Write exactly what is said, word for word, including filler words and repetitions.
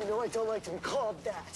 You know I don't like to be called that.